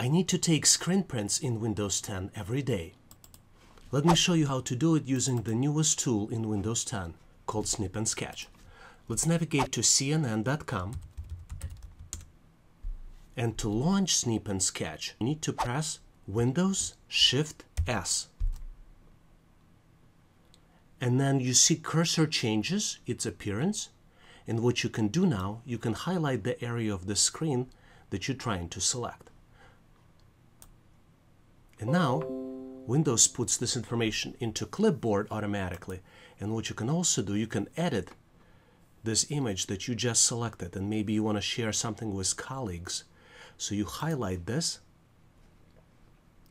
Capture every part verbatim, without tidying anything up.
I need to take screen prints in Windows ten every day. Let me show you how to do it using the newest tool in Windows ten, called Snip and Sketch. Let's navigate to C N N dot com, and to launch Snip and Sketch, you need to press Windows Shift S. And then you see cursor changes its appearance, and what you can do now, you can highlight the area of the screen that you're trying to select. And now Windows puts this information into Clipboard automatically. And what you can also do, you can edit this image that you just selected, and maybe you want to share something with colleagues. So you highlight this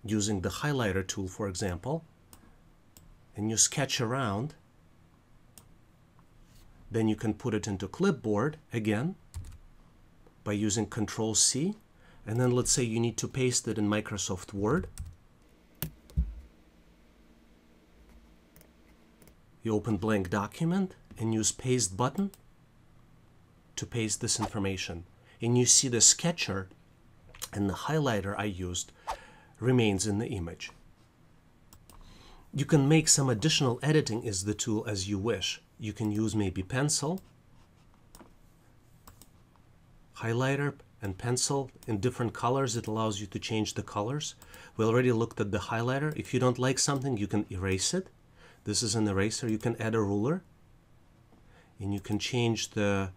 using the highlighter tool, for example, and you sketch around. Then you can put it into Clipboard again by using Control C, and then let's say you need to paste it in Microsoft Word. You open blank document and use paste button to paste this information. And you see the sketcher and the highlighter I used remains in the image. You can make some additional editing as the tool as you wish. You can use maybe pencil, highlighter and pencil in different colors. It allows you to change the colors. We already looked at the highlighter. If you don't like something, you can erase it. This is an eraser. You can add a ruler, and you can change the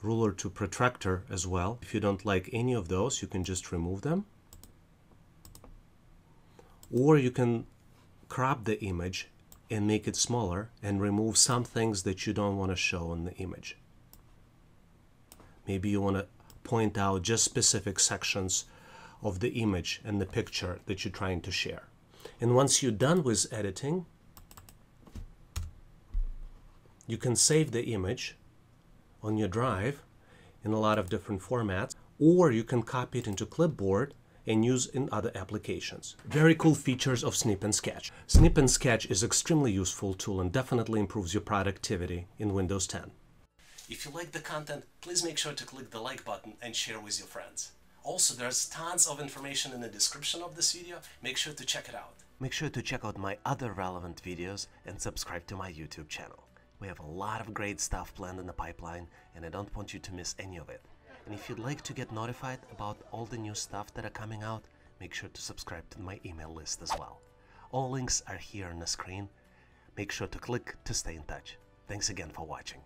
ruler to protractor as well. If you don't like any of those, you can just remove them. Or you can crop the image and make it smaller and remove some things that you don't want to show in the image. Maybe you want to point out just specific sections of the image and the picture that you're trying to share. And once you're done with editing, you can save the image on your drive in a lot of different formats, or you can copy it into Clipboard and use in other applications. Very cool features of Snip and Sketch. Snip and Sketch is an extremely useful tool and definitely improves your productivity in Windows ten. If you like the content, please make sure to click the like button and share with your friends. Also, there's tons of information in the description of this video. Make sure to check it out. Make sure to check out my other relevant videos and subscribe to my YouTube channel. We have a lot of great stuff planned in the pipeline, and I don't want you to miss any of it. And if you'd like to get notified about all the new stuff that are coming out, make sure to subscribe to my email list as well. All links are here on the screen. Make sure to click to stay in touch. Thanks again for watching.